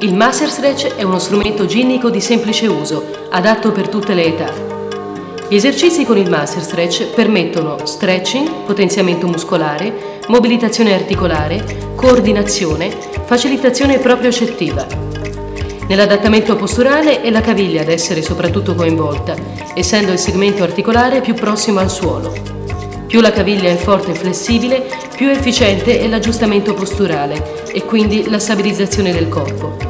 Il Master Stretch è uno strumento ginnico di semplice uso, adatto per tutte le età. Gli esercizi con il Master Stretch permettono stretching, potenziamento muscolare, mobilitazione articolare, coordinazione, facilitazione propriocettiva. Nell'adattamento posturale è la caviglia ad essere soprattutto coinvolta, essendo il segmento articolare più prossimo al suolo. Più la caviglia è forte e flessibile, più efficiente è l'aggiustamento posturale e quindi la stabilizzazione del corpo.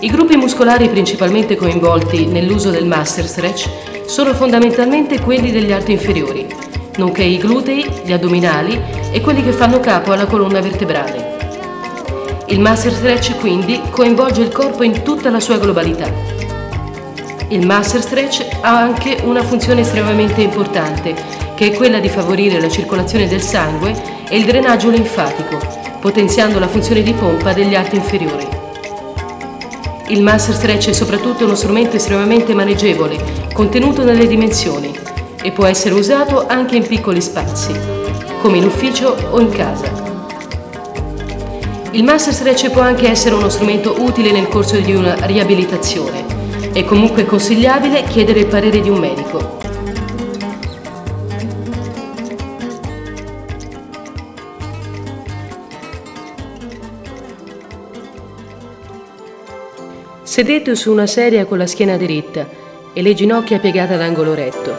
I gruppi muscolari principalmente coinvolti nell'uso del Master Stretch sono fondamentalmente quelli degli arti inferiori, nonché i glutei, gli addominali e quelli che fanno capo alla colonna vertebrale. Il Master Stretch quindi coinvolge il corpo in tutta la sua globalità. Il Master Stretch ha anche una funzione estremamente importante, che è quella di favorire la circolazione del sangue e il drenaggio linfatico, potenziando la funzione di pompa degli arti inferiori. Il Master Stretch è soprattutto uno strumento estremamente maneggevole, contenuto nelle dimensioni, e può essere usato anche in piccoli spazi, come in ufficio o in casa. Il Master Stretch può anche essere uno strumento utile nel corso di una riabilitazione. È comunque consigliabile chiedere il parere di un medico. Sedete su una sedia con la schiena diritta e le ginocchia piegate ad angolo retto,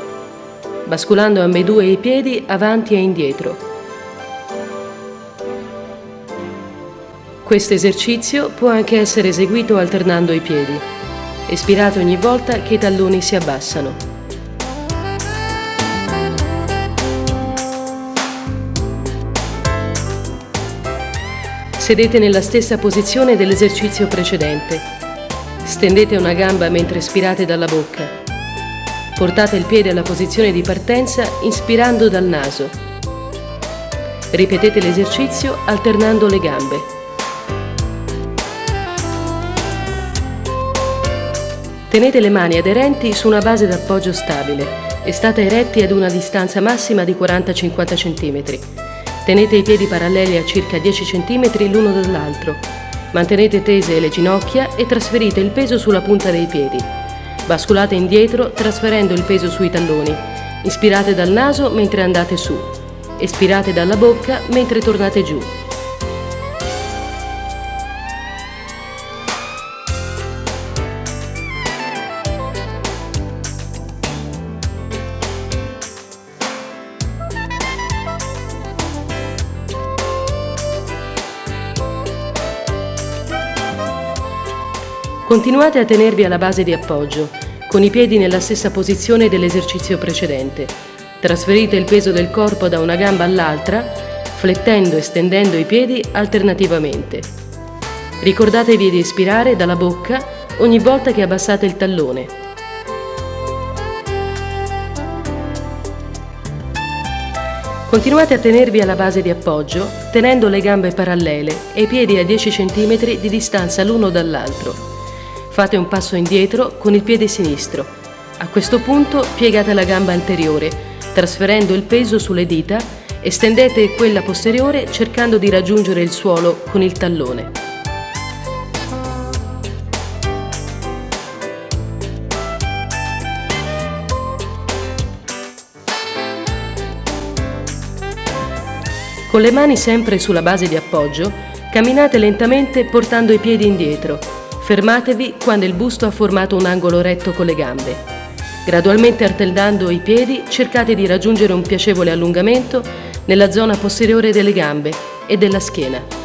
basculando ambedue i piedi avanti e indietro. Questo esercizio può anche essere eseguito alternando i piedi. Espirate ogni volta che i talloni si abbassano. Sedete nella stessa posizione dell'esercizio precedente. Stendete una gamba mentre espirate dalla bocca. Portate il piede alla posizione di partenza inspirando dal naso. Ripetete l'esercizio alternando le gambe. Tenete le mani aderenti su una base d'appoggio stabile e state eretti ad una distanza massima di 40-50 cm. Tenete i piedi paralleli a circa 10 cm l'uno dall'altro. Mantenete tese le ginocchia e trasferite il peso sulla punta dei piedi. Basculate indietro trasferendo il peso sui talloni. Inspirate dal naso mentre andate su. Espirate dalla bocca mentre tornate giù. Continuate a tenervi alla base di appoggio, con i piedi nella stessa posizione dell'esercizio precedente. Trasferite il peso del corpo da una gamba all'altra, flettendo e stendendo i piedi alternativamente. Ricordatevi di espirare dalla bocca ogni volta che abbassate il tallone. Continuate a tenervi alla base di appoggio, tenendo le gambe parallele e i piedi a 10 cm di distanza l'uno dall'altro. Fate un passo indietro con il piede sinistro. A questo punto piegate la gamba anteriore, trasferendo il peso sulle dita e stendete quella posteriore cercando di raggiungere il suolo con il tallone. Con le mani sempre sulla base di appoggio, camminate lentamente portando i piedi indietro. Fermatevi quando il busto ha formato un angolo retto con le gambe. Gradualmente alternando i piedi, cercate di raggiungere un piacevole allungamento nella zona posteriore delle gambe e della schiena.